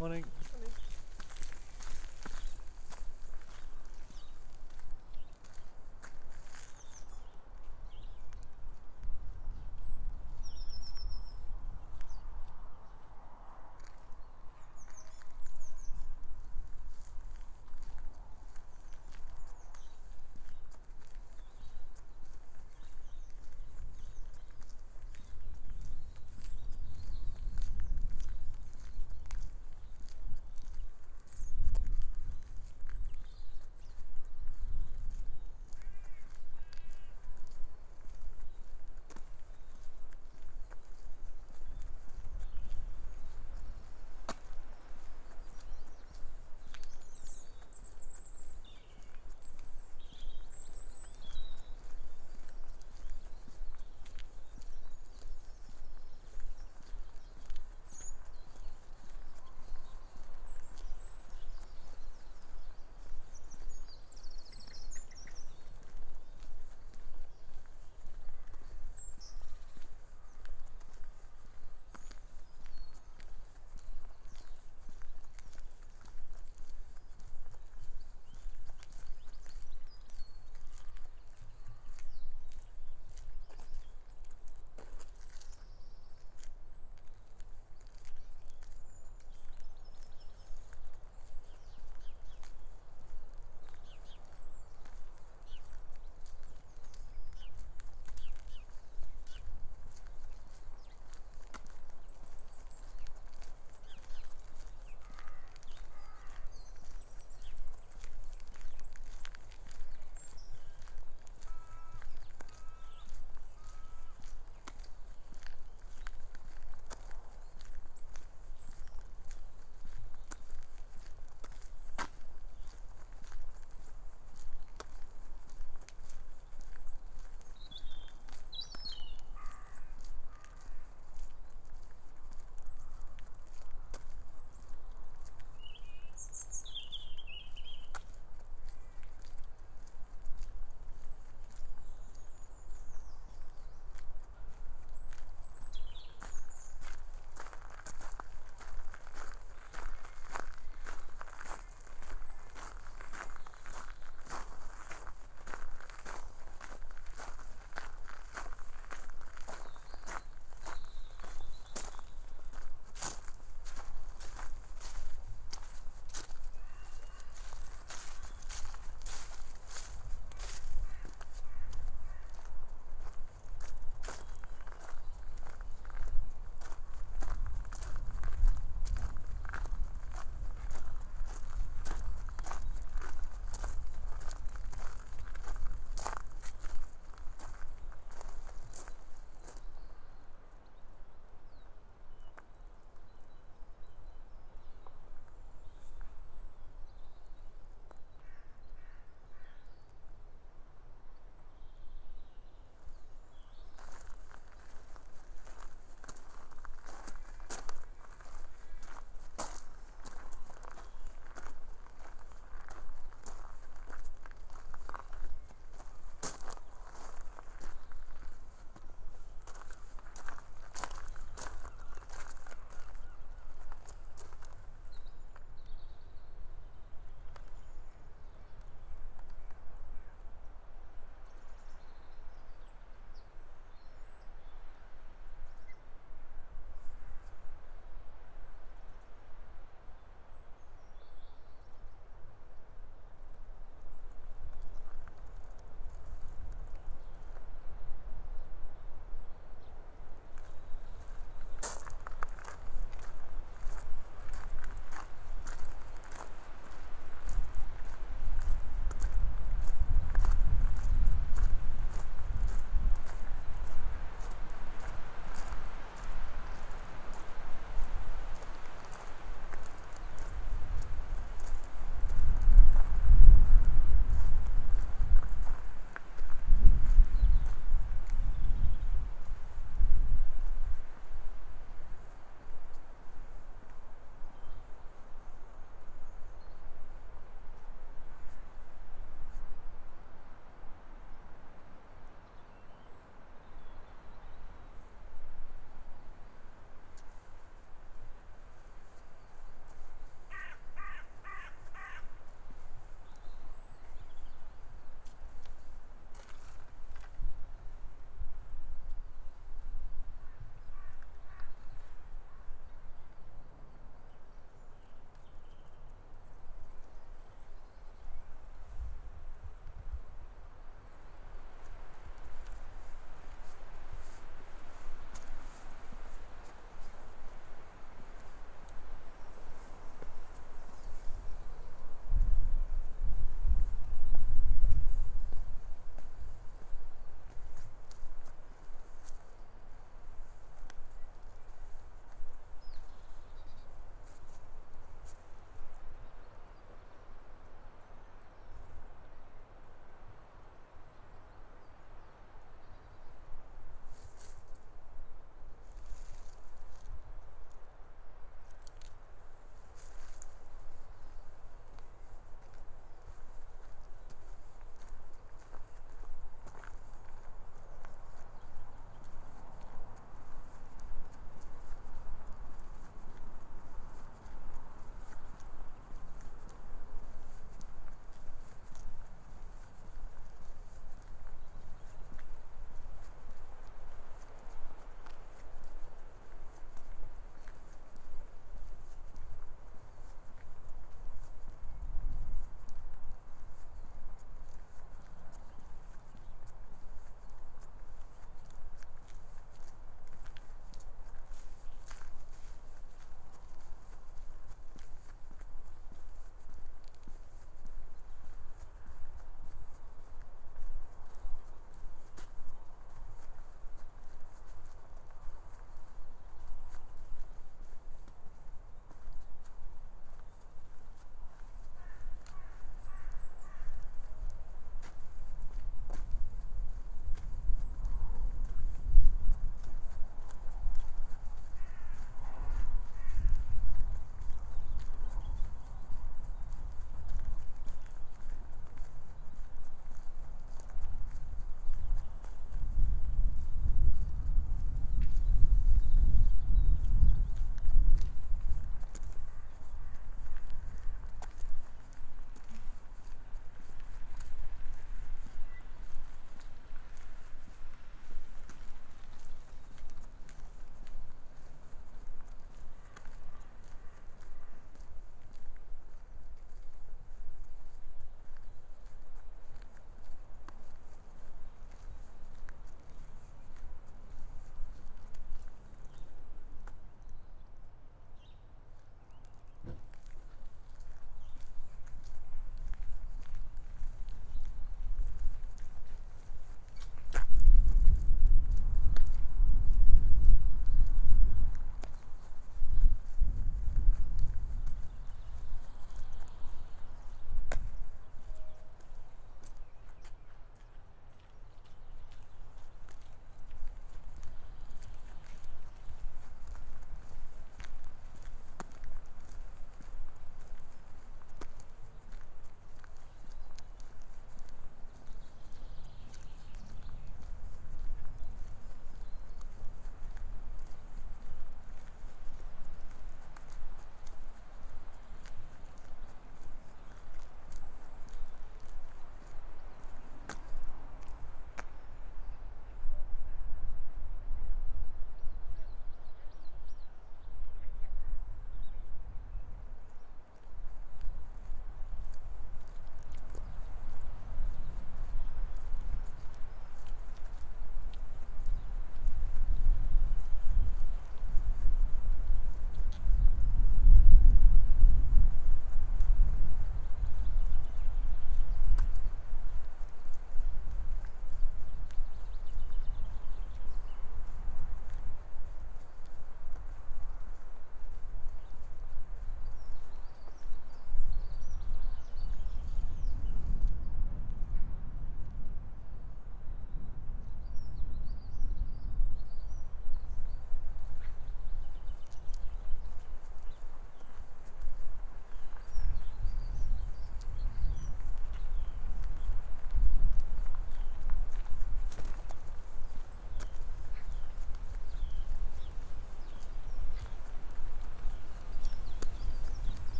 want to